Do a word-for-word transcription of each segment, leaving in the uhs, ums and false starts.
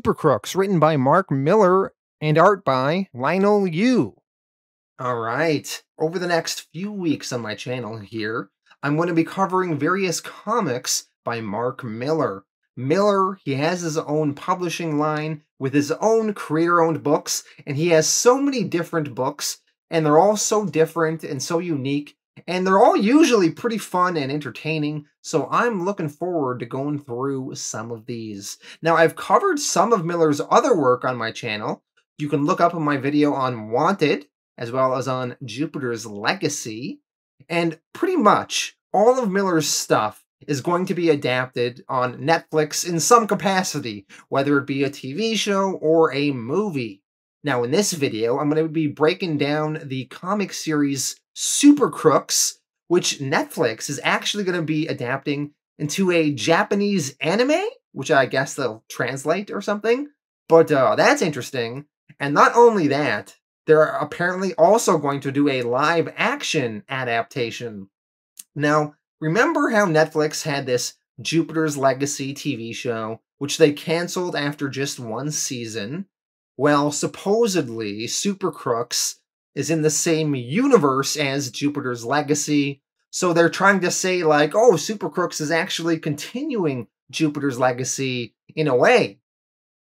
Supercrooks, written by Mark Millar and art by Leinil Yu. All right. Over the next few weeks on my channel here, I'm going to be covering various comics by Mark Millar. Millar, he has his own publishing line with his own creator-owned books, and he has so many different books, and they're all so different and so unique, and they're all usually pretty fun and entertaining, so I'm looking forward to going through some of these. Now, I've covered some of Millar's other work on my channel. You can look up my video on Wanted, as well as on Jupiter's Legacy, and pretty much all of Millar's stuff is going to be adapted on Netflix in some capacity, whether it be a T V show or a movie. Now, in this video, I'm going to be breaking down the comic series Supercrooks, which Netflix is actually going to be adapting into a Japanese anime, which I guess they'll translate or something. But uh, that's interesting. And not only that, they're apparently also going to do a live-action adaptation. Now, remember how Netflix had this Jupiter's Legacy T V show, which they canceled after just one season? Well, supposedly, Supercrooks is in the same universe as Jupiter's Legacy, so they're trying to say, like, oh, Supercrooks is actually continuing Jupiter's Legacy in a way.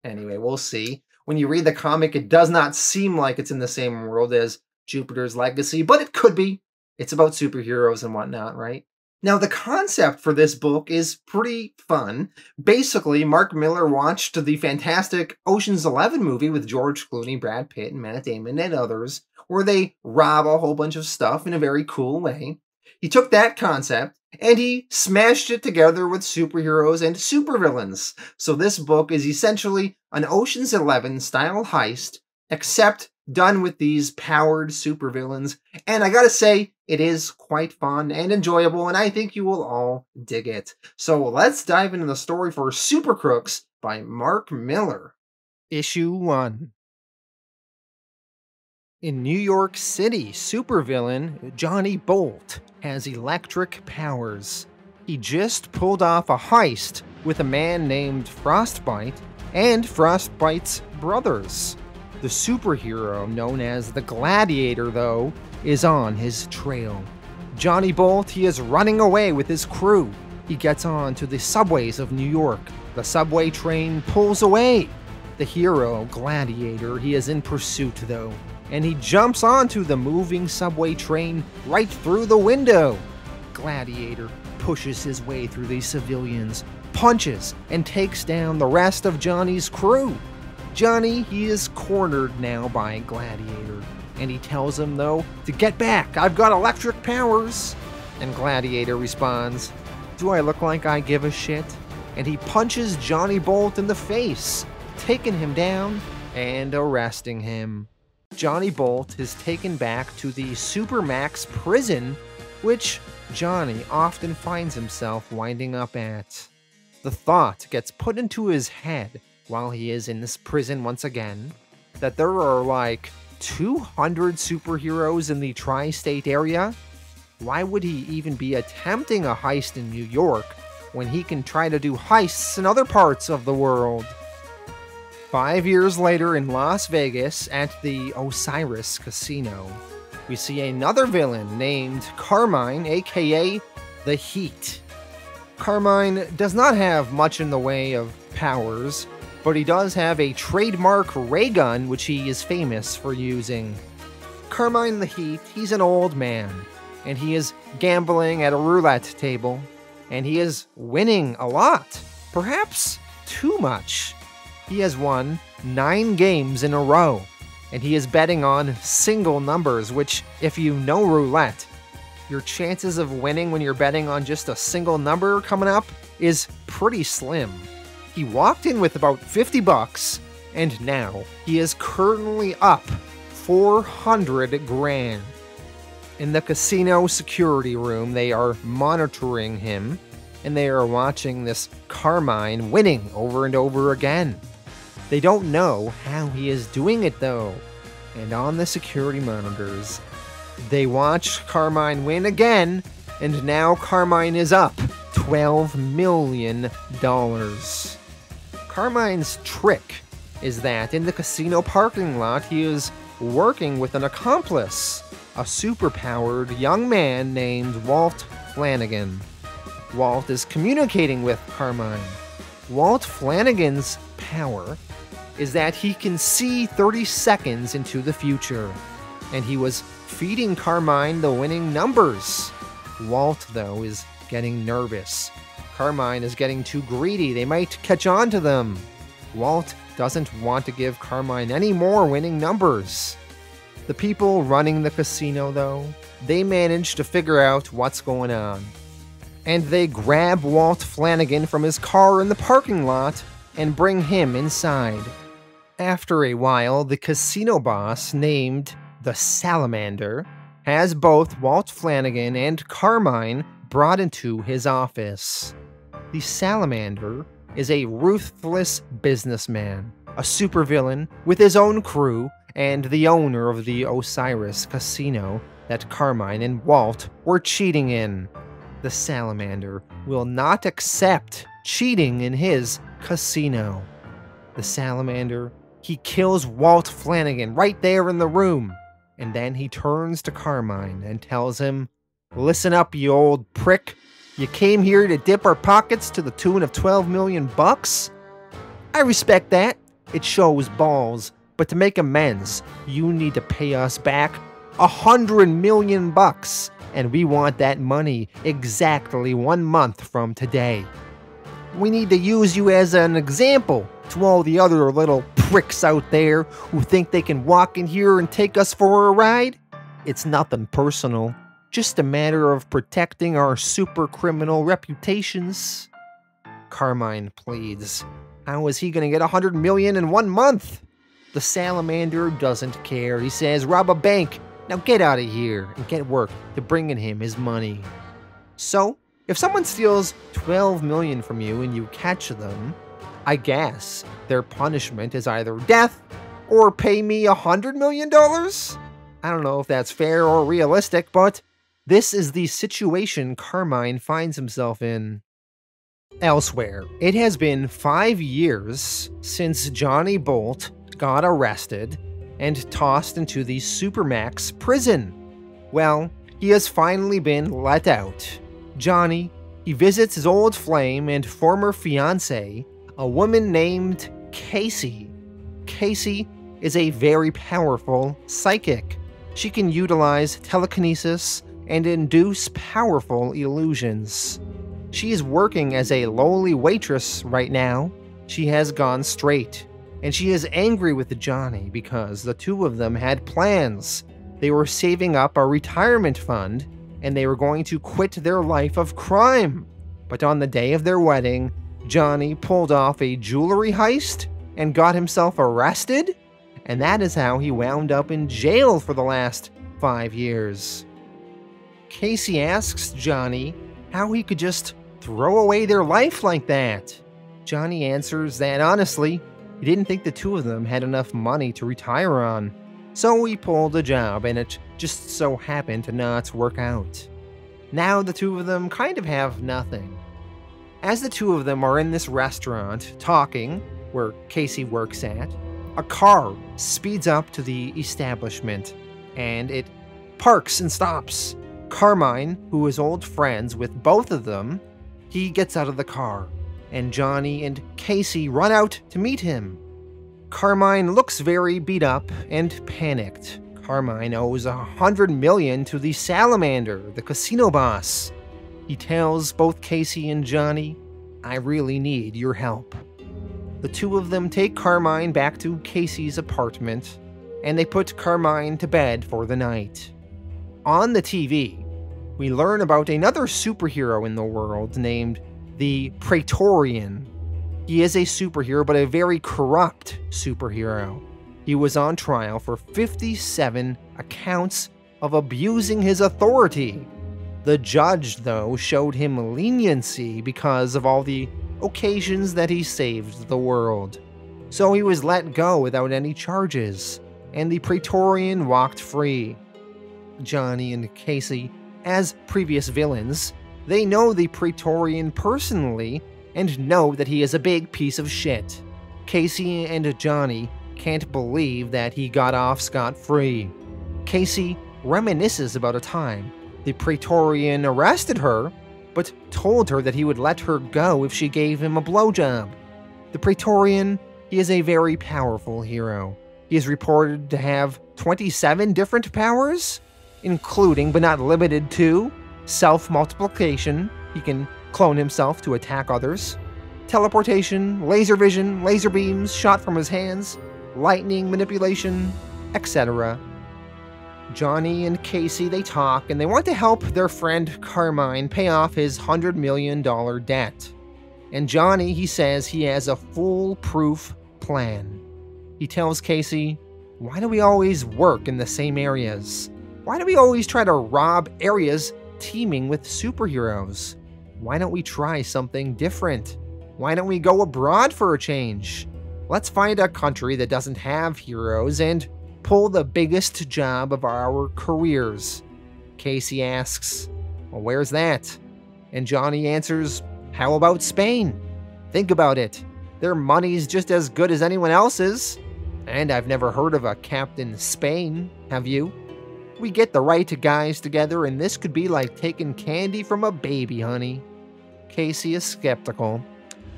Anyway, we'll see. When you read the comic, it does not seem like it's in the same world as Jupiter's Legacy, but it could be. It's about superheroes and whatnot, right? Now, the concept for this book is pretty fun. Basically, Mark Millar watched the fantastic Ocean's Eleven movie with George Clooney, Brad Pitt, and Matt Damon, and others, where they rob a whole bunch of stuff in a very cool way. He took that concept, and he smashed it together with superheroes and supervillains. So this book is essentially an Ocean's Eleven-style heist, except done with these powered supervillains, and I gotta say, it is quite fun and enjoyable, and I think you will all dig it. So let's dive into the story for Supercrooks by Mark Millar. Issue one. In New York City, supervillain Johnny Bolt has electric powers. He just pulled off a heist with a man named Frostbite and Frostbite's brothers. The superhero known as the Gladiator, though, is on his trail. Johnny Bolt, he is running away with his crew. He gets on to the subways of New York. The subway train pulls away. The hero, Gladiator, he is in pursuit, though, and he jumps onto the moving subway train right through the window. Gladiator pushes his way through these civilians, punches, and takes down the rest of Johnny's crew. Johnny, he is cornered now by Gladiator, and he tells him, though, to get back, I've got electric powers. And Gladiator responds, do I look like I give a shit? And he punches Johnny Bolt in the face, taking him down and arresting him. Johnny Bolt is taken back to the Supermax prison, which Johnny often finds himself winding up at. The thought gets put into his head while he is in this prison once again, that there are like two hundred superheroes in the tri-state area. Why would he even be attempting a heist in New York when he can try to do heists in other parts of the world? Five years later in Las Vegas at the Osiris Casino, we see another villain named Carmine, aka The Heat. Carmine does not have much in the way of powers, but he does have a trademark ray gun, which he is famous for using. Carmine the Heat, he's an old man, and he is gambling at a roulette table, and he is winning a lot, perhaps too much. He has won nine games in a row, and he is betting on single numbers, which, if you know roulette, your chances of winning when you're betting on just a single number coming up is pretty slim. He walked in with about fifty bucks, and now he is currently up four hundred grand. In the casino security room, they are monitoring him, and they are watching this Carmine winning over and over again. They don't know how he is doing it, though, and on the security monitors, they watch Carmine win again, and now Carmine is up twelve million dollars. Carmine's trick is that in the casino parking lot, he is working with an accomplice, a superpowered young man named Walt Flanagan. Walt is communicating with Carmine. Walt Flanagan's power is that he can see thirty seconds into the future, and he was feeding Carmine the winning numbers. Walt, though, is getting nervous. Carmine is getting too greedy. They might catch on to them. Walt doesn't want to give Carmine any more winning numbers. The people running the casino, though, they manage to figure out what's going on. And they grab Walt Flanagan from his car in the parking lot and bring him inside. After a while, the casino boss, named the Salamander, has both Walt Flanagan and Carmine brought into his office. The Salamander is a ruthless businessman, a supervillain with his own crew, and the owner of the Osiris Casino that Carmine and Walt were cheating in. The Salamander will not accept cheating in his casino. The Salamander, he kills Walt Flanagan right there in the room, and then he turns to Carmine and tells him, "Listen up, you old prick. You came here to dip our pockets to the tune of twelve million bucks? I respect that. It shows balls. But to make amends, you need to pay us back a hundred million bucks. And we want that money exactly one month from today. We need to use you as an example to all the other little pricks out there who think they can walk in here and take us for a ride. It's nothing personal. Just a matter of protecting our super criminal reputations." Carmine pleads. How is he going to get a hundred million in one month? The Salamander doesn't care. He says, "Rob a bank. Now get out of here and get work to bringing him his money." So, if someone steals twelve million from you and you catch them, I guess their punishment is either death or pay me a hundred million dollars? I don't know if that's fair or realistic, but this is the situation Carmine finds himself in. Elsewhere, it has been five years since Johnny Bolt got arrested and tossed into the Supermax prison. Well, he has finally been let out. Johnny, he visits his old flame and former fiancée, a woman named Casey. Casey is a very powerful psychic. She can utilize telekinesis and induce powerful illusions. She is working as a lowly waitress right now. She has gone straight, and she is angry with Johnny because the two of them had plans. They were saving up a retirement fund, and they were going to quit their life of crime. But on the day of their wedding, Johnny pulled off a jewelry heist and got himself arrested, and that is how he wound up in jail for the last five years. Casey asks Johnny how he could just throw away their life like that. Johnny answers that honestly, he didn't think the two of them had enough money to retire on, so he pulled a job and it just so happened to not work out. Now the two of them kind of have nothing. As the two of them are in this restaurant talking, where Casey works at, a car speeds up to the establishment, and it parks and stops. Carmine, who is old friends with both of them, he gets out of the car, and Johnny and Casey run out to meet him. Carmine looks very beat up and panicked. Carmine owes a hundred million to the Salamander, the casino boss. He tells both Casey and Johnny, "I really need your help." The two of them take Carmine back to Casey's apartment, and they put Carmine to bed for the night. On the T V, we learn about another superhero in the world named the Praetorian. He is a superhero, but a very corrupt superhero. He was on trial for fifty-seven accounts of abusing his authority. The judge, though, showed him leniency because of all the occasions that he saved the world. So he was let go without any charges, and the Praetorian walked free. Johnny and Casey, as previous villains, they know the Praetorian personally and know that he is a big piece of shit. Casey and Johnny can't believe that he got off scot-free. Casey reminisces about a time the Praetorian arrested her, but told her that he would let her go if she gave him a blowjob. The Praetorian, he is a very powerful hero. He is reported to have twenty-seven different powers, including but not limited to self-multiplication, he can clone himself to attack others, teleportation, laser vision, laser beams shot from his hands, lightning manipulation, et cetera. Johnny and Casey, they talk, and they want to help their friend Carmine pay off his one hundred million dollar debt. And Johnny, he says he has a foolproof plan. He tells Casey, "Why do we always work in the same areas? Why do we always try to rob areas teeming with superheroes? Why don't we try something different? Why don't we go abroad for a change? Let's find a country that doesn't have heroes and pull the biggest job of our careers." Casey asks, "Well, where's that?" And Johnny answers, "How about Spain? Think about it. Their money's just as good as anyone else's. And I've never heard of a Captain Spain, have you? We get the right guys together and this could be like taking candy from a baby, honey." Casey is skeptical,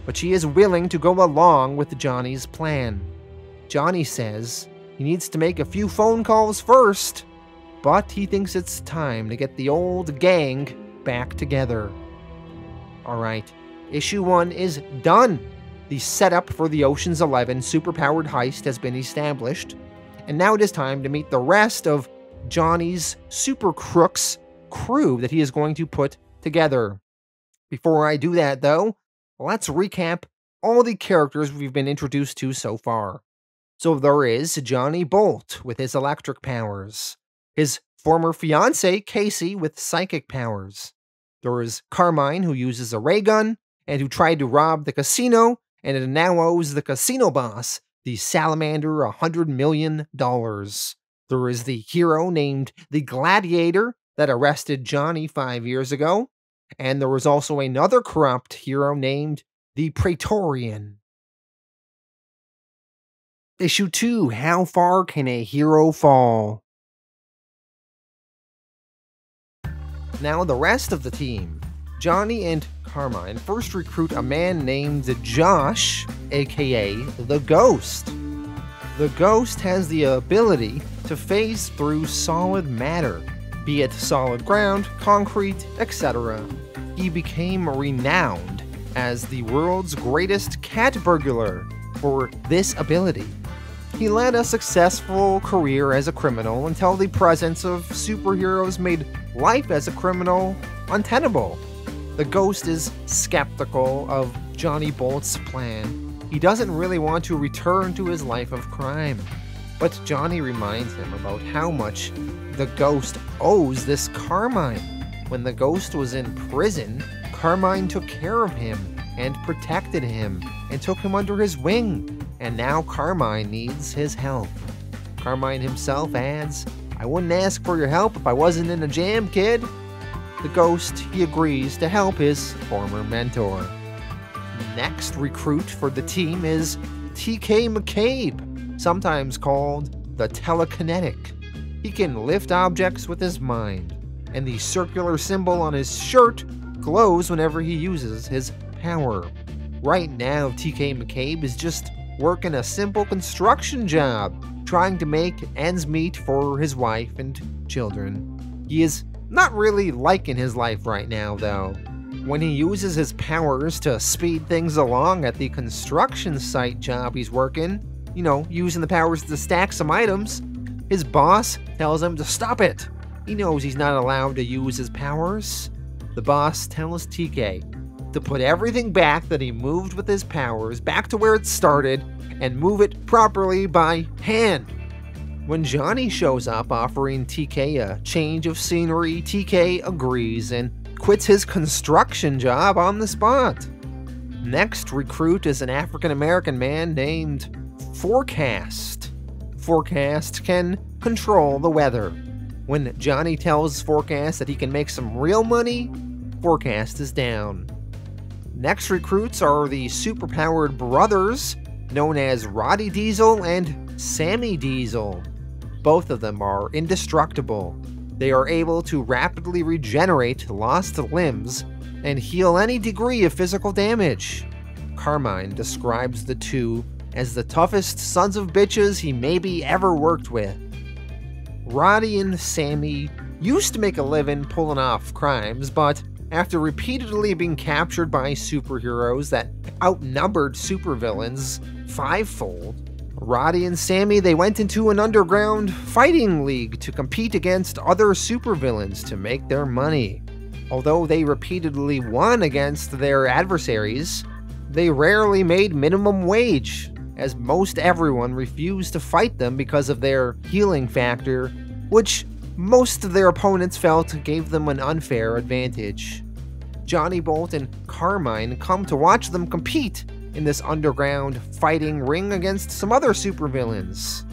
but she is willing to go along with Johnny's plan. Johnny says he needs to make a few phone calls first, but he thinks it's time to get the old gang back together. Alright, issue one is done. The setup for the Ocean's Eleven superpowered heist has been established, and now it is time to meet the rest of Johnny's Supercrooks crew that he is going to put together. Before I do that, though, let's recap all the characters we've been introduced to so far. So there is Johnny Bolt with his electric powers, his former fiance Casey with psychic powers. There is Carmine, who uses a ray gun and who tried to rob the casino and now owes the casino boss, the Salamander, a hundred million dollars. There is the hero named the Gladiator that arrested Johnny five years ago, and there was also another corrupt hero named the Praetorian. Issue two, how far can a hero fall? Now the rest of the team. Johnny and Carmine first recruit a man named Josh, aka the Ghost. The Ghost has the ability to phase through solid matter, be it solid ground, concrete, et cetera. He became renowned as the world's greatest cat burglar for this ability. He led a successful career as a criminal until the presence of superheroes made life as a criminal untenable. The Ghost is skeptical of Johnny Bolt's plan. He doesn't really want to return to his life of crime. But Johnny reminds him about how much the Ghost owes this Carmine. When the Ghost was in prison, Carmine took care of him and protected him and took him under his wing. And now Carmine needs his help. Carmine himself adds, "I wouldn't ask for your help if I wasn't in a jam, kid." The Ghost, he agrees to help his former mentor. Next recruit for the team is T K McCabe, sometimes called the telekinetic. He can lift objects with his mind, and the circular symbol on his shirt glows whenever he uses his power. Right now, T K McCabe is just working a simple construction job, trying to make ends meet for his wife and children. He is not really liking his life right now, though. When he uses his powers to speed things along at the construction site job he's working, you know, using the powers to stack some items, his boss tells him to stop it. He knows he's not allowed to use his powers. The boss tells T K to put everything back that he moved with his powers back to where it started and move it properly by hand. When Johnny shows up offering T K a change of scenery, T K agrees and quits his construction job on the spot. Next recruit is an African-American man named Forecast. Forecast can control the weather. When Johnny tells Forecast that he can make some real money, Forecast is down. Next recruits are the superpowered brothers, known as Roddy Diesel and Sammy Diesel. Both of them are indestructible. They are able to rapidly regenerate lost limbs and heal any degree of physical damage. Carmine describes the two as the toughest sons of bitches he maybe ever worked with. Roddy and Sammy used to make a living pulling off crimes, but after repeatedly being captured by superheroes that outnumbered supervillains fivefold, Roddy and Sammy, they went into an underground fighting league to compete against other supervillains to make their money. Although they repeatedly won against their adversaries, they rarely made minimum wage, as most everyone refused to fight them because of their healing factor, which most of their opponents felt gave them an unfair advantage. Johnny Bolt and Carmine come to watch them compete in this underground fighting ring against some other supervillains.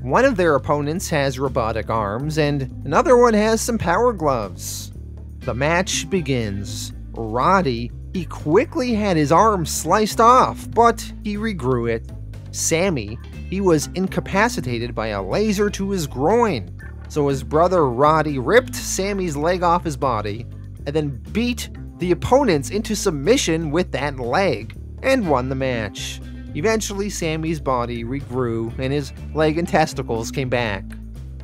One of their opponents has robotic arms, and another one has some power gloves. The match begins. Roddy, he quickly had his arm sliced off, but he regrew it. Sammy, he was incapacitated by a laser to his groin, so his brother Roddy ripped Sammy's leg off his body, and then beat the opponents into submission with that leg, and won the match. Eventually, Sammy's body regrew and his leg and testicles came back.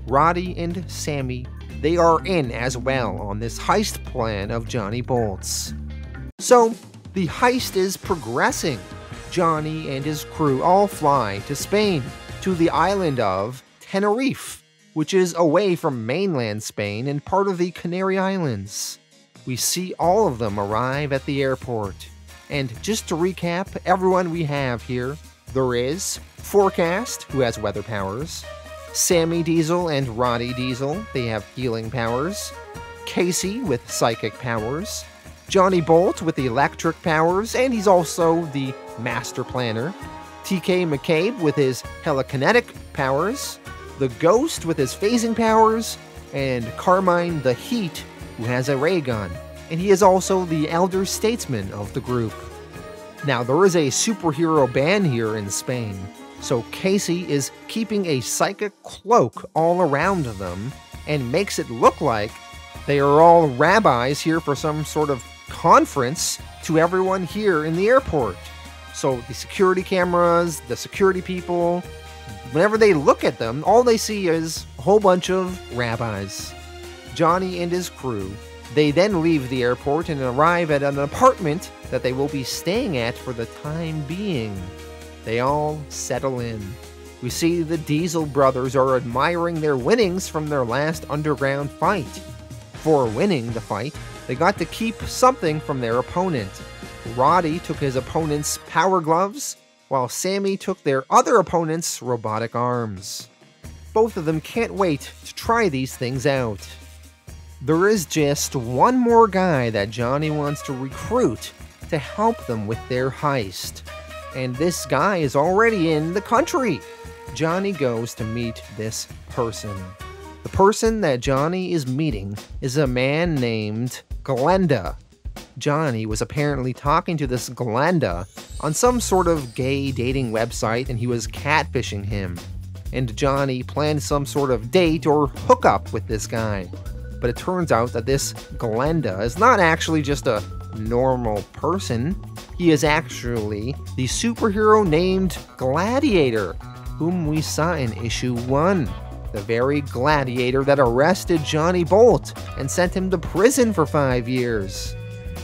Roddy and Sammy, they are in as well on this heist plan of Johnny Bolt's. So, the heist is progressing. Johnny and his crew all fly to Spain, to the island of Tenerife, which is away from mainland Spain and part of the Canary Islands. We see all of them arrive at the airport. And just to recap, everyone we have here, there is Forecast, who has weather powers, Sammy Diesel and Roddy Diesel, they have healing powers, Casey with psychic powers, Johnny Bolt with the electric powers, and he's also the master planner, T K McCabe with his telekinetic powers, the Ghost with his phasing powers, and Carmine the Heat, who has a ray gun. And he is also the elder statesman of the group. Now, there is a superhero ban here in Spain, so Casey is keeping a psychic cloak all around them and makes it look like they are all rabbis here for some sort of conference to everyone here in the airport. So the security cameras, the security people, whenever they look at them, all they see is a whole bunch of rabbis. Johnny and his crew, they then leave the airport and arrive at an apartment that they will be staying at for the time being. They all settle in. We see the Diesel brothers are admiring their winnings from their last underground fight. For winning the fight, they got to keep something from their opponent. Roddy took his opponent's power gloves, while Sammy took their other opponent's robotic arms. Both of them can't wait to try these things out. There is just one more guy that Johnny wants to recruit to help them with their heist. And this guy is already in the country. Johnny goes to meet this person. The person that Johnny is meeting is a man named Glenda. Johnny was apparently talking to this Glenda on some sort of gay dating website, and he was catfishing him. And Johnny planned some sort of date or hookup with this guy. But it turns out that this Glenda is not actually just a normal person. He is actually the superhero named Gladiator, whom we saw in issue one. The very Gladiator that arrested Johnny Bolt and sent him to prison for five years.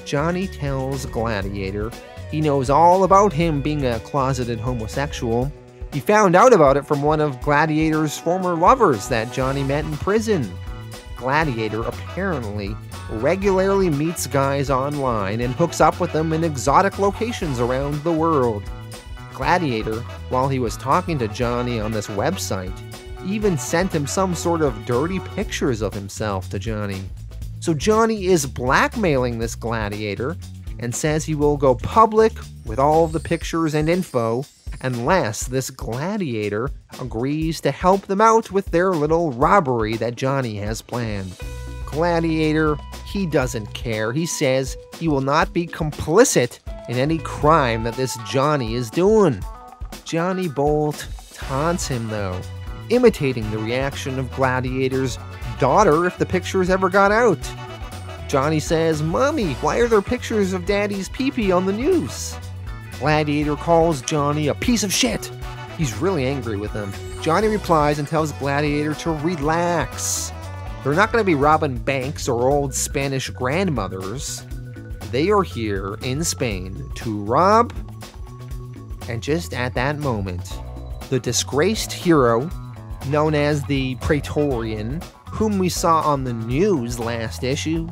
Johnny tells Gladiator he knows all about him being a closeted homosexual. He found out about it from one of Gladiator's former lovers that Johnny met in prison. Gladiator apparently regularly meets guys online and hooks up with them in exotic locations around the world. Gladiator, while he was talking to Johnny on this website, even sent him some sort of dirty pictures of himself to Johnny. So Johnny is blackmailing this Gladiator and says he will go public with all the pictures and info unless this Gladiator agrees to help them out with their little robbery that Johnny has planned. Gladiator, he doesn't care. He says he will not be complicit in any crime that this Johnny is doing. Johnny Bolt taunts him though, imitating the reaction of Gladiator's daughter if the pictures ever got out. Johnny says, "Mommy, why are there pictures of Daddy's pee-pee on the news?" Gladiator calls Johnny a piece of shit. He's really angry with him. Johnny replies and tells Gladiator to relax. They're not going to be robbing banks or old Spanish grandmothers. They are here in Spain to rob. And just at that moment, the disgraced hero, known as the Praetorian, whom we saw on the news last issue,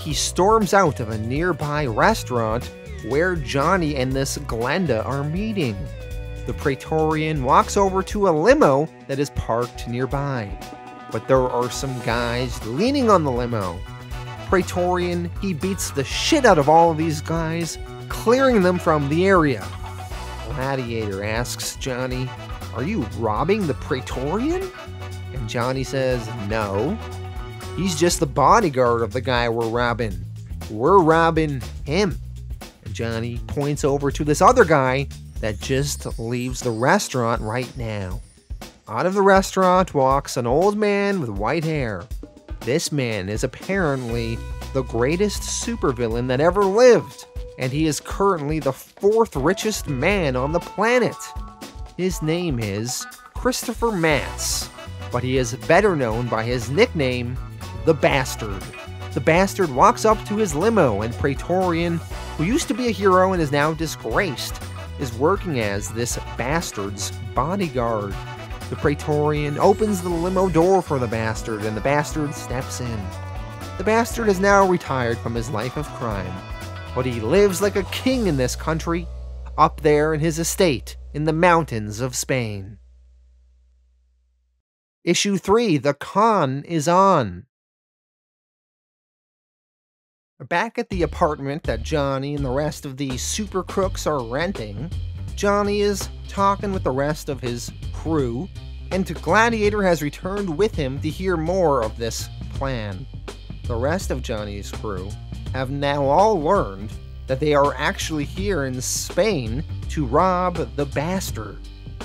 he storms out of a nearby restaurant where Johnny and this Glenda are meeting. The Praetorian walks over to a limo that is parked nearby, but there are some guys leaning on the limo. Praetorian, he beats the shit out of all of these guys, clearing them from the area. Gladiator asks Johnny, "Are you robbing the Praetorian?" And Johnny says, "No, he's just the bodyguard of the guy we're robbing. We're robbing him." And Johnny points over to this other guy that just leaves the restaurant right now. Out of the restaurant walks an old man with white hair. This man is apparently the greatest supervillain that ever lived, and he is currently the fourth richest man on the planet. His name is Christopher Matz, but he is better known by his nickname, the Bastard. The Bastard walks up to his limo, and Praetorian, who used to be a hero and is now disgraced, is working as this Bastard's bodyguard. The Praetorian opens the limo door for the Bastard, and the Bastard steps in. The Bastard is now retired from his life of crime, but he lives like a king in this country, up there in his estate in the mountains of Spain. Issue three, The Con is on. Back at the apartment that Johnny and the rest of the Supercrooks are renting, Johnny is talking with the rest of his crew, and Gladiator has returned with him to hear more of this plan. The rest of Johnny's crew have now all learned that they are actually here in Spain to rob the Bastard,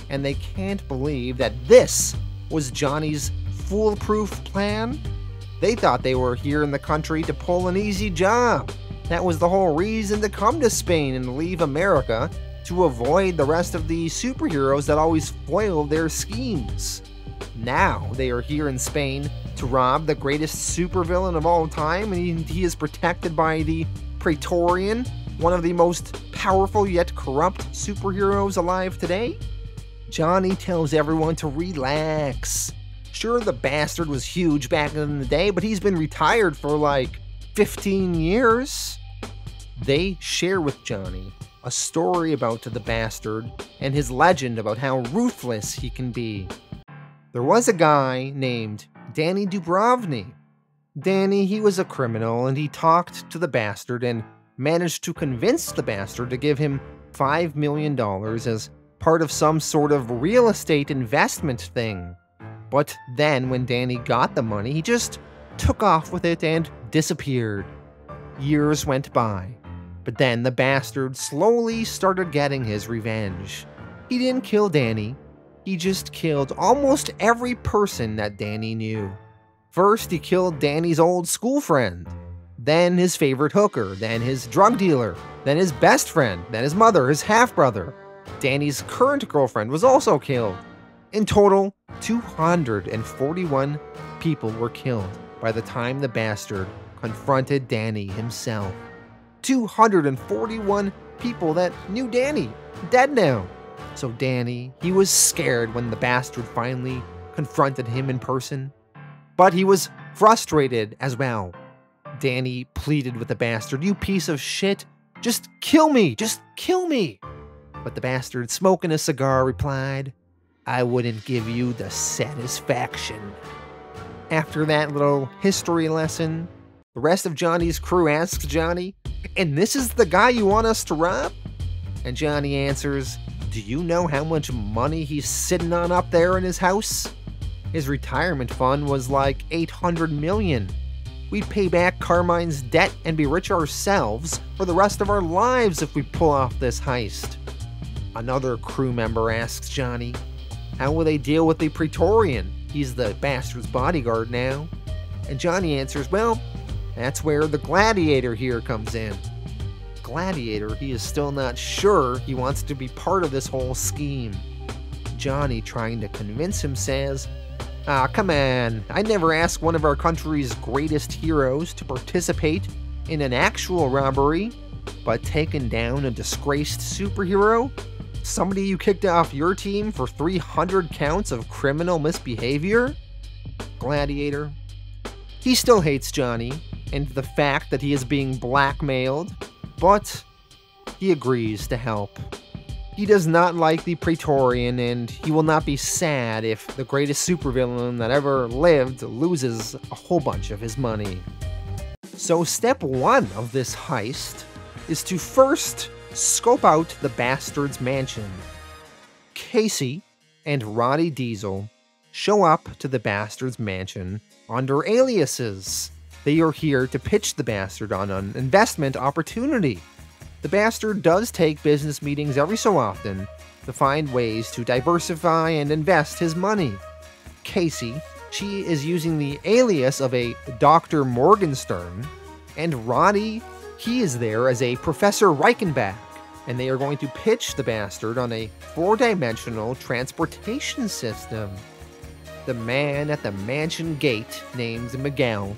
and they can't believe that this was Johnny's foolproof plan. They thought they were here in the country to pull an easy job. That was the whole reason to come to Spain and leave America, to avoid the rest of the superheroes that always foil their schemes. Now they are here in Spain to rob the greatest supervillain of all time, and he is protected by the Praetorian, one of the most powerful yet corrupt superheroes alive today. Johnny tells everyone to relax. Sure, the Bastard was huge back in the day, but he's been retired for like fifteen years. They share with Johnny a story about the Bastard and his legend about how ruthless he can be. There was a guy named Danny Dubrovny. Danny, he was a criminal, and he talked to the Bastard and managed to convince the Bastard to give him five million dollars as part of some sort of real estate investment thing. But then when Danny got the money, he just took off with it and disappeared. Years went by, but then the Bastard slowly started getting his revenge. He didn't kill Danny, he just killed almost every person that Danny knew. First, he killed Danny's old school friend, then his favorite hooker, then his drug dealer, then his best friend, then his mother, his half-brother. Danny's current girlfriend was also killed. In total, two hundred forty-one people were killed by the time the Bastard confronted Danny himself. two hundred forty-one people that knew Danny, dead now. So Danny, he was scared when the Bastard finally confronted him in person, but he was frustrated as well. Danny pleaded with the Bastard, "You piece of shit, just kill me, just kill me." But the Bastard, smoking a cigar, replied, "I wouldn't give you the satisfaction." After that little history lesson, the rest of Johnny's crew asks Johnny, "And this is the guy you want us to rob?" And Johnny answers, "Do you know how much money he's sitting on up there in his house? His retirement fund was like eight hundred million. we'd pay back Carmine's debt and be rich ourselves for the rest of our lives if we pull off this heist. Another crew member asks Johnny, how will they deal with the Praetorian? He's the bastard's bodyguard now. And Johnny answers, well, that's where the Gladiator here comes in. Gladiator, he is still not sure he wants to be part of this whole scheme. Johnny, trying to convince him, says, ah, come on, I never asked one of our country's greatest heroes to participate in an actual robbery, but taking down a disgraced superhero? Somebody you kicked off your team for three hundred counts of criminal misbehavior? Gladiator. He still hates Johnny and the fact that he is being blackmailed, but he agrees to help. He does not like the Praetorian, and he will not be sad if the greatest supervillain that ever lived loses a whole bunch of his money. So step one of this heist is to first scope out the Bastard's mansion. Casey and Roddy Diesel show up to the Bastard's mansion under aliases. They are here to pitch the Bastard on an investment opportunity. The Bastard does take business meetings every so often to find ways to diversify and invest his money. Casey, she is using the alias of a Doctor Morgenstern, and Roddy, he is there as a Professor Reichenbach, and they are going to pitch the Bastard on a four-dimensional transportation system. The man at the mansion gate, named Miguel,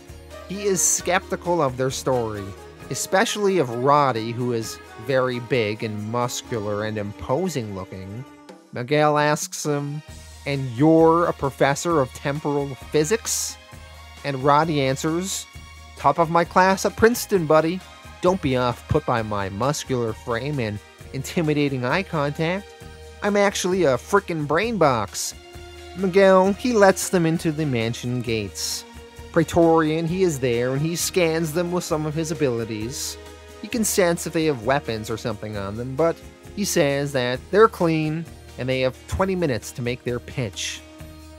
he is skeptical of their story, especially of Roddy, who is very big and muscular and imposing looking. Miguel asks him, and you're a professor of temporal physics? And Roddy answers, top of my class at Princeton, buddy. Don't be off put by my muscular frame and intimidating eye contact. I'm actually a frickin' brain box. Miguel, he lets them into the mansion gates. Praetorian, he is there, and he scans them with some of his abilities. He can sense if they have weapons or something on them, but he says that they're clean, and they have twenty minutes to make their pitch.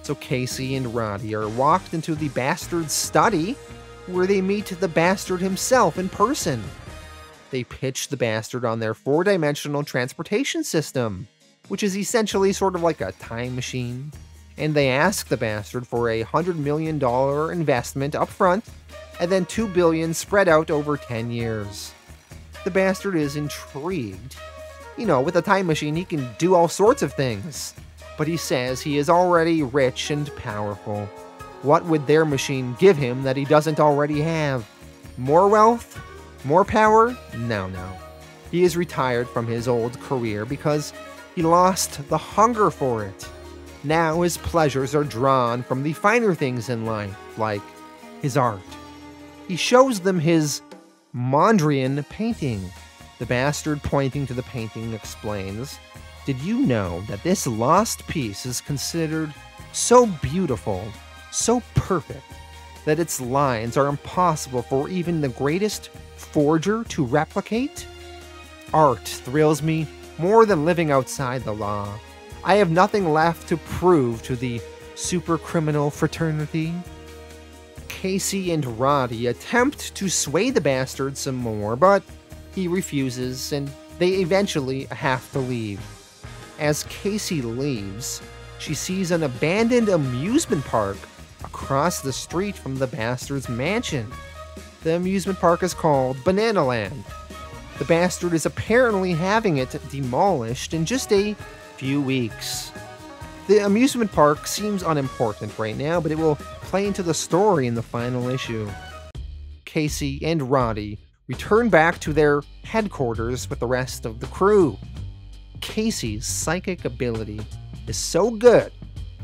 So Casey and Roddy are walked into the Bastard's study, where they meet the Bastard himself in person. They pitch the Bastard on their four-dimensional transportation system, which is essentially sort of like a time machine. And they ask the Bastard for a one hundred million dollars investment up front, and then two billion dollars spread out over ten years. The Bastard is intrigued. You know, with a time machine, he can do all sorts of things. But he says he is already rich and powerful. What would their machine give him that he doesn't already have? More wealth? More power? No, no. He is retired from his old career because he lost the hunger for it. Now his pleasures are drawn from the finer things in life, like his art. He shows them his Mondrian painting. The Bastard, pointing to the painting, explains, did you know that this lost piece is considered so beautiful, so perfect, that its lines are impossible for even the greatest forger to replicate? Art thrills me more than living outside the law. I have nothing left to prove to the supercriminal fraternity. Casey and Roddy attempt to sway the Bastard some more, but he refuses, and they eventually have to leave. As Casey leaves, she sees an abandoned amusement park across the street from the Bastard's mansion. The amusement park is called Banana Land. The Bastard is apparently having it demolished in just a few weeks. The amusement park seems unimportant right now, but it will play into the story in the final issue. Casey and Roddy return back to their headquarters with the rest of the crew. Casey's psychic ability is so good,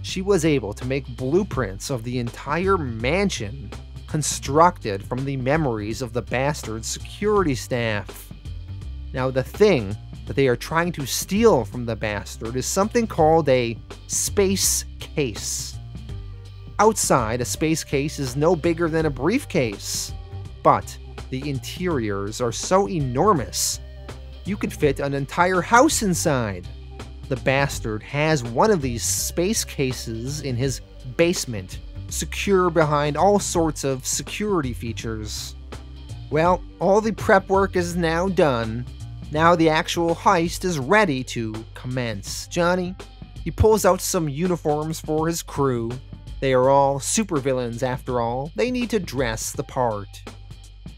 she was able to make blueprints of the entire mansion constructed from the memories of the Bastard's security staff. Now, the thing that they are trying to steal from the Bastard is something called a space case. Outside, a space case is no bigger than a briefcase, but the interiors are so enormous, you could fit an entire house inside. The Bastard has one of these space cases in his basement, secure behind all sorts of security features. Well, all the prep work is now done. Now the actual heist is ready to commence. Johnny, he pulls out some uniforms for his crew. They are all supervillains after all. They need to dress the part.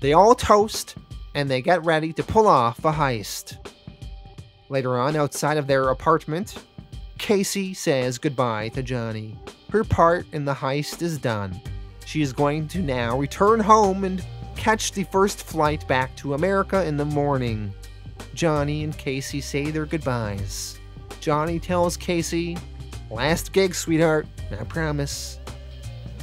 They all toast, and they get ready to pull off a heist. Later on, outside of their apartment, Casey says goodbye to Johnny. Her part in the heist is done. She is going to now return home and catch the first flight back to America in the morning. Johnny and Casey say their goodbyes. Johnny tells Casey, "Last gig, sweetheart, I promise."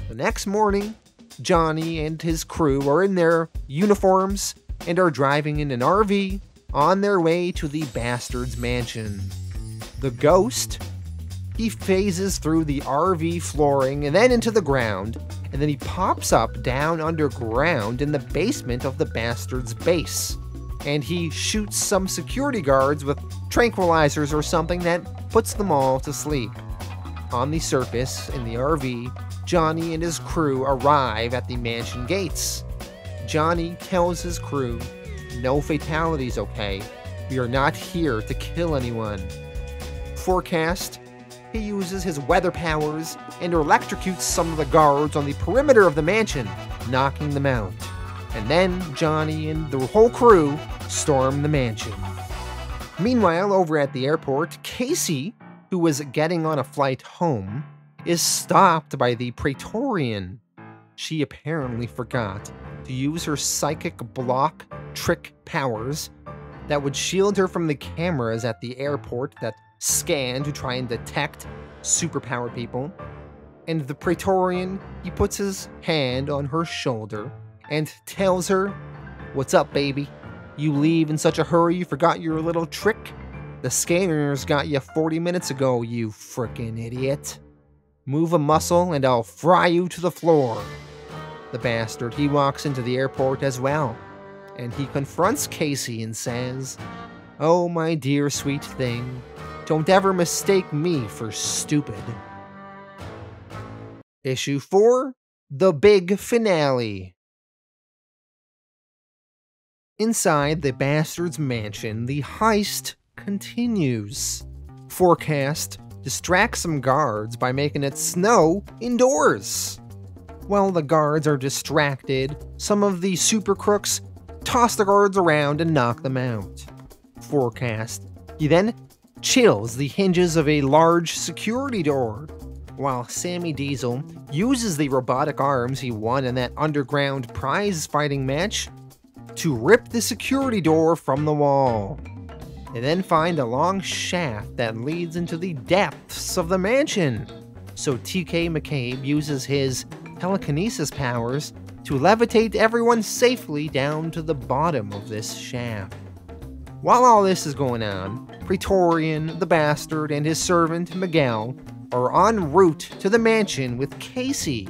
The next morning, Johnny and his crew are in their uniforms and are driving in an R V on their way to the Bastard's mansion. The Ghost, he phases through the R V flooring and then into the ground, and then he pops up down underground in the basement of the Bastard's base. And he shoots some security guards with tranquilizers or something that puts them all to sleep. On the surface, in the R V, Johnny and his crew arrive at the mansion gates. Johnny tells his crew, "No fatalities, okay? We are not here to kill anyone." Forecast, he uses his weather powers and electrocutes some of the guards on the perimeter of the mansion, knocking them out. And then Johnny and the whole crew storm the mansion. Meanwhile, over at the airport, Casey, who was getting on a flight home, is stopped by the Praetorian. She apparently forgot to use her psychic block trick powers that would shield her from the cameras at the airport that scan to try and detect superpower people. And the Praetorian, he puts his hand on her shoulder and tells her, "What's up, baby? You leave in such a hurry you forgot your little trick? The scanners got you forty minutes ago, you frickin' idiot. Move a muscle and I'll fry you to the floor." The Bastard, he walks into the airport as well, and he confronts Casey and says, "Oh, my dear sweet thing, don't ever mistake me for stupid." Issue four, The Big Finale. Inside the Bastard's mansion, the heist continues. Forecast distracts some guards by making it snow indoors. While the guards are distracted, some of the Supercrooks toss the guards around and knock them out. Forecast, he then chills the hinges of a large security door, while Sammy Diesel uses the robotic arms he won in that underground prize fighting match to rip the security door from the wall. They then find a long shaft that leads into the depths of the mansion. So T K McCabe uses his telekinesis powers to levitate everyone safely down to the bottom of this shaft. While all this is going on, Praetorian, the Bastard, and his servant Miguel are en route to the mansion with Casey.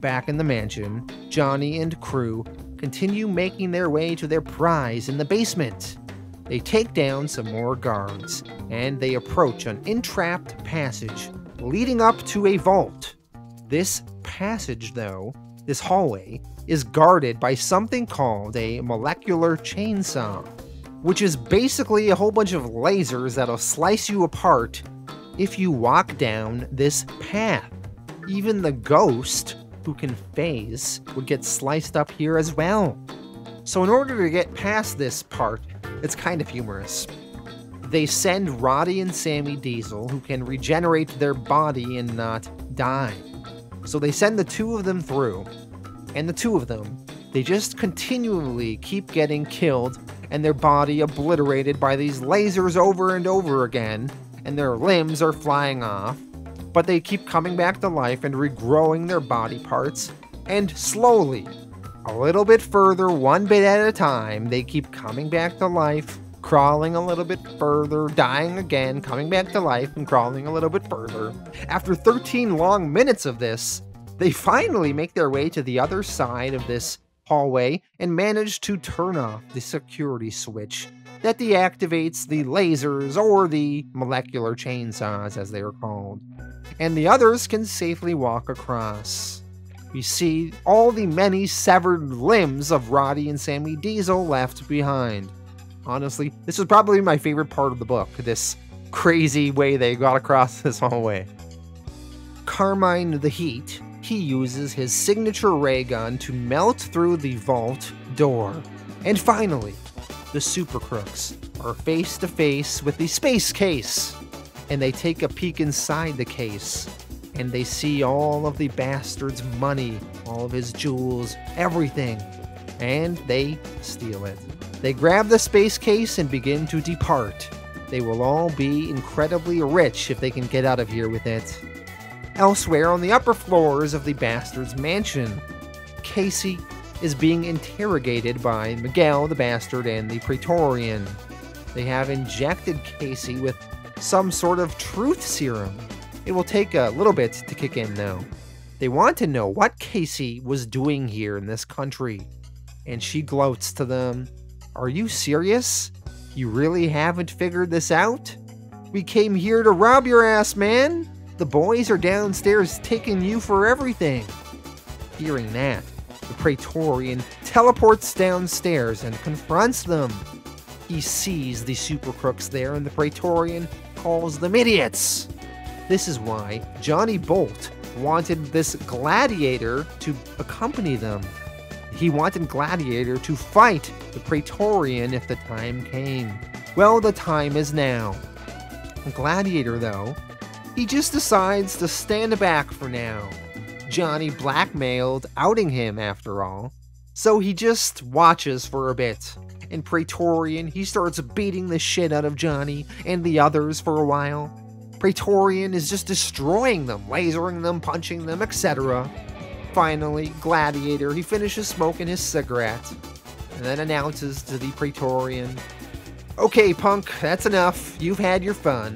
Back in the mansion, Johnny and crew continue making their way to their prize in the basement. They take down some more guards, and they approach an entrapped passage leading up to a vault. This passage, though, this hallway, is guarded by something called a molecular chainsaw, which is basically a whole bunch of lasers that'll slice you apart if you walk down this path. Even the Ghost, who can phase, would get sliced up here as well. So in order to get past this part, it's kind of humorous. They send Roddy and Sammy Diesel, who can regenerate their body and not die. So they send the two of them through, and the two of them, they just continually keep getting killed and their body obliterated by these lasers over and over again, and their limbs are flying off. But they keep coming back to life and regrowing their body parts, and slowly, a little bit further, one bit at a time, they keep coming back to life, crawling a little bit further, dying again, coming back to life, and crawling a little bit further. After thirteen long minutes of this, they finally make their way to the other side of this hallway and manage to turn off the security switch that deactivates the lasers, or the molecular chainsaws as they are called. and the others can safely walk across. We see all the many severed limbs of Roddy and Sammy Diesel left behind. Honestly, this is probably my favorite part of the book, this crazy way they got across this hallway. Carmine the Heat, he uses his signature ray gun to melt through the vault door. And finally, the Supercrooks are face to face with the space case, and they take a peek inside the case, and they see all of the Bastard's money, all of his jewels, everything, and they steal it. They grab the space case and begin to depart. They will all be incredibly rich if they can get out of here with it. Elsewhere on the upper floors of the Bastard's mansion, Casey is being interrogated by Miguel, the Bastard, and the Praetorian. They have injected Casey with some sort of truth serum. It will take a little bit to kick in, though. They want to know what Casey was doing here in this country. And she gloats to them, "Are you serious? You really haven't figured this out? We came here to rob your ass, man. The boys are downstairs taking you for everything." Hearing that, the Praetorian teleports downstairs and confronts them. He sees the Supercrooks there, and the Praetorian calls them idiots. This is why Johnny Bolt wanted this Gladiator to accompany them. He wanted Gladiator to fight the Praetorian if the time came. Well, the time is now. Gladiator, though, he just decides to stand back for now. Johnny blackmailed, outing him after all. So he just watches for a bit. And Praetorian, he starts beating the shit out of Johnny and the others for a while. Praetorian is just destroying them, lasering them, punching them, et cetera. Finally, Gladiator, he finishes smoking his cigarette, and then announces to the Praetorian, "Okay, punk, that's enough. You've had your fun.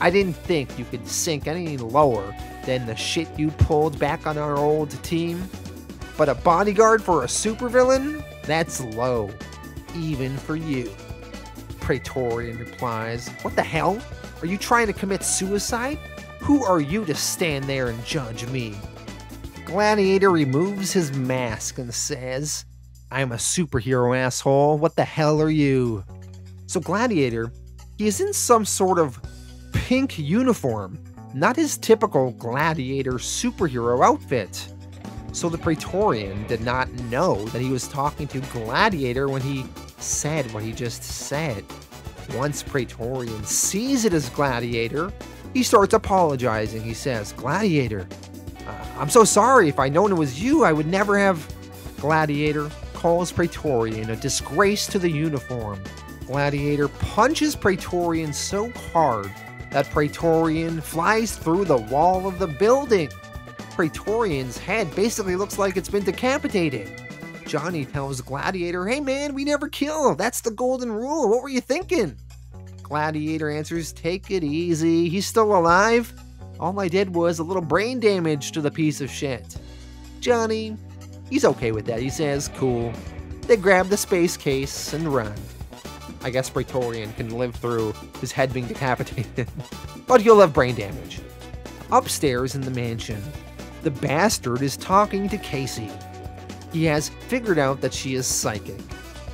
I didn't think you could sink any lower than the shit you pulled back on our old team. But a bodyguard for a supervillain? That's low. Even for you." Praetorian replies, "What the hell? Are you trying to commit suicide? Who are you to stand there and judge me?" Gladiator removes his mask and says, "I'm a superhero, asshole. What the hell are you?" So Gladiator, he is in some sort of pink uniform, not his typical Gladiator superhero outfit. So the Praetorian did not know that he was talking to Gladiator when he said what he just said. Once Praetorian sees it as Gladiator, he starts apologizing. He says, "Gladiator, uh, I'm so sorry. If I'd known it was you, I would never have." Gladiator calls Praetorian a disgrace to the uniform. Gladiator punches Praetorian so hard that Praetorian flies through the wall of the building. Praetorian's head basically looks like it's been decapitated. Johnny tells Gladiator, "Hey man, we never kill. That's the golden rule. What were you thinking?" Gladiator answers, "Take it easy. He's still alive. All I did was a little brain damage to the piece of shit." Johnny, he's okay with that. He says, "Cool." They grab the space case and run. I guess Praetorian can live through his head being decapitated, but he'll have brain damage. Upstairs in the mansion, the Bastard is talking to Casey. He has figured out that she is psychic,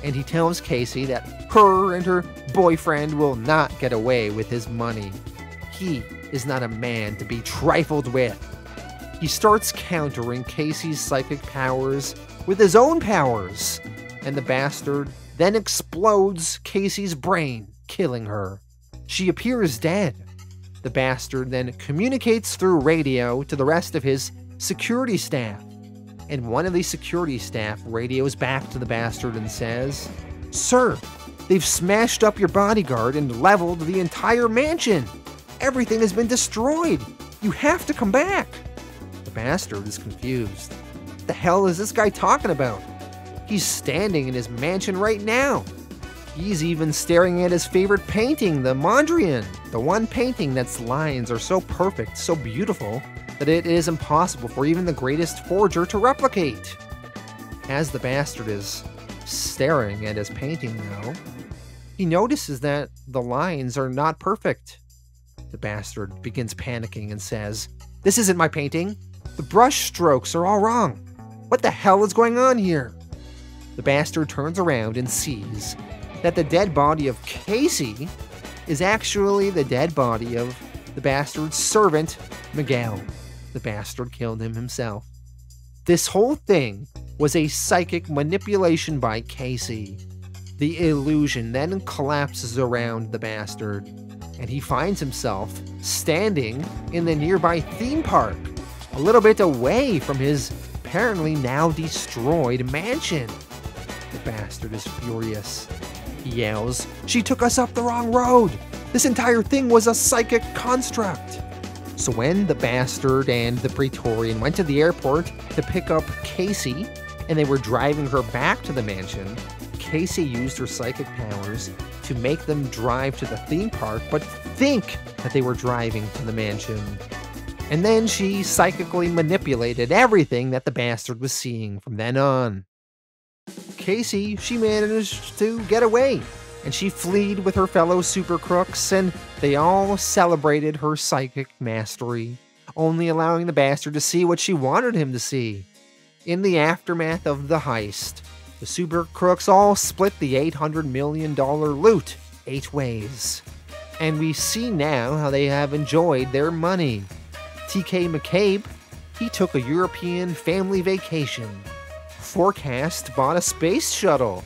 and he tells Casey that her and her boyfriend will not get away with his money. He is not a man to be trifled with. He starts countering Casey's psychic powers with his own powers, and the Bastard then explodes Casey's brain, killing her. She appears dead. The Bastard then communicates through radio to the rest of his security staff. And one of the security staff radios back to the Bastard and says, "Sir, they've smashed up your bodyguard and leveled the entire mansion. Everything has been destroyed. You have to come back." The Bastard is confused. What the hell is this guy talking about? He's standing in his mansion right now. He's even staring at his favorite painting, the Mondrian, the one painting that's lines are so perfect, so beautiful, that it is impossible for even the greatest forger to replicate. As the Bastard is staring at his painting, though, he notices that the lines are not perfect. The bastard begins panicking and says, "This isn't my painting. The brush strokes are all wrong. What the hell is going on here?" The bastard turns around and sees that the dead body of Casey is actually the dead body of the bastard's servant, Miguel. The bastard killed him himself. This whole thing was a psychic manipulation by Casey. The illusion then collapses around the bastard, and he finds himself standing in the nearby theme park, a little bit away from his apparently now destroyed mansion. The bastard is furious. He yells, "She took us up the wrong road! This entire thing was a psychic construct!" So when the bastard and the Praetorian went to the airport to pick up Casey, and they were driving her back to the mansion, Casey used her psychic powers to make them drive to the theme park, but think that they were driving to the mansion. And then she psychically manipulated everything that the bastard was seeing from then on. Casey, she managed to get away, and she fled with her fellow Supercrooks, and they all celebrated her psychic mastery, only allowing the bastard to see what she wanted him to see. In the aftermath of the heist, the Supercrooks all split the eight hundred million dollars loot eight ways, and we see now how they have enjoyed their money. T K McCabe, he took a European family vacation. Forecast bought a space shuttle.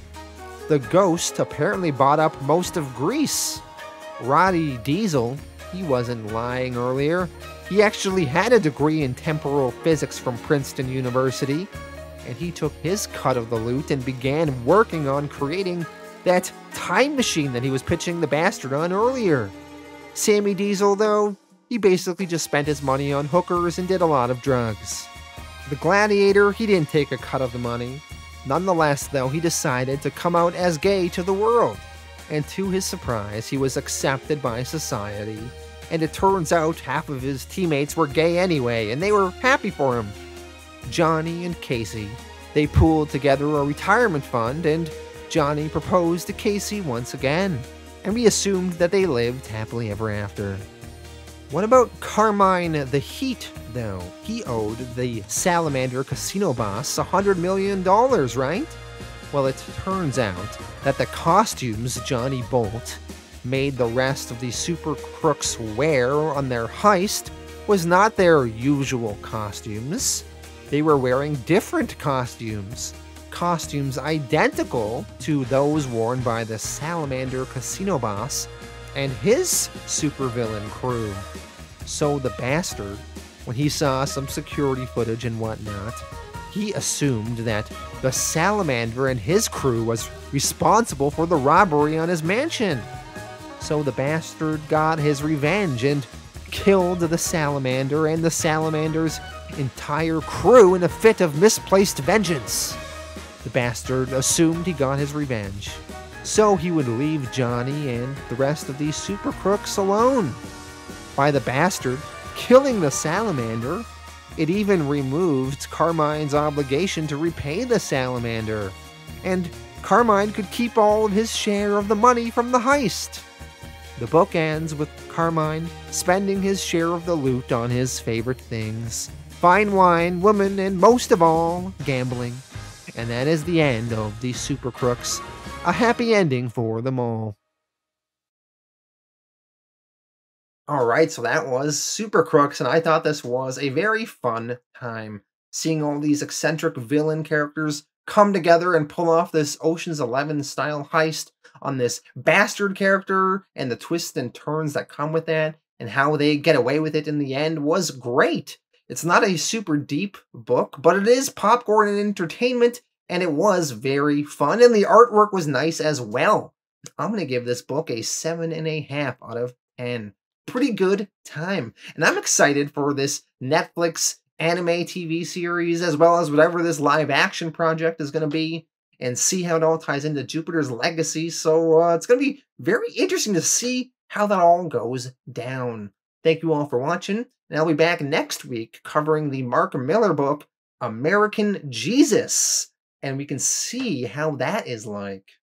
The Ghost apparently bought up most of Greece. Roddy Diesel, he wasn't lying earlier. He actually had a degree in temporal physics from Princeton University, and he took his cut of the loot and began working on creating that time machine that he was pitching the bastard on earlier. Sammy Diesel, though, he basically just spent his money on hookers and did a lot of drugs. The Gladiator, he didn't take a cut of the money. Nonetheless, though, he decided to come out as gay to the world. And to his surprise, he was accepted by society. And it turns out half of his teammates were gay anyway, and they were happy for him. Johnny and Casey, they pooled together a retirement fund, and Johnny proposed to Casey once again. And we assumed that they lived happily ever after. What about Carmine the Heat, though? He owed the Salamander casino boss one hundred million dollars, right? Well, it turns out that the costumes Johnny Bolt made the rest of the Super Crooks wear on their heist was not their usual costumes. They were wearing different costumes. Costumes identical to those worn by the Salamander casino boss and his supervillain crew. So the bastard, when he saw some security footage and whatnot, he assumed that the Salamander and his crew was responsible for the robbery on his mansion. So the bastard got his revenge and killed the Salamander and the Salamander's entire crew in a fit of misplaced vengeance. The bastard assumed he got his revenge, so he would leave Johnny and the rest of these super crooks alone. By the bastard killing the Salamander, it even removed Carmine's obligation to repay the Salamander, and Carmine could keep all of his share of the money from the heist. The book ends with Carmine spending his share of the loot on his favorite things: fine wine, women, and most of all, gambling. And that is the end of the Super Crooks. A happy ending for them all. Alright, so that was Supercrooks, and I thought this was a very fun time. Seeing all these eccentric villain characters come together and pull off this Ocean's Eleven style heist on this bastard character, and the twists and turns that come with that, and how they get away with it in the end was great. It's not a super deep book, but it is popcorn and entertainment, and it was very fun, and the artwork was nice as well. I'm going to give this book a seven and a half out of ten. Pretty good time. And I'm excited for this Netflix anime T V series, as well as whatever this live action project is going to be, and see how it all ties into Jupiter's Legacy. So uh, it's going to be very interesting to see how that all goes down. Thank you all for watching, and I'll be back next week covering the Mark Millar book, American Jesus. And we can see how that is like.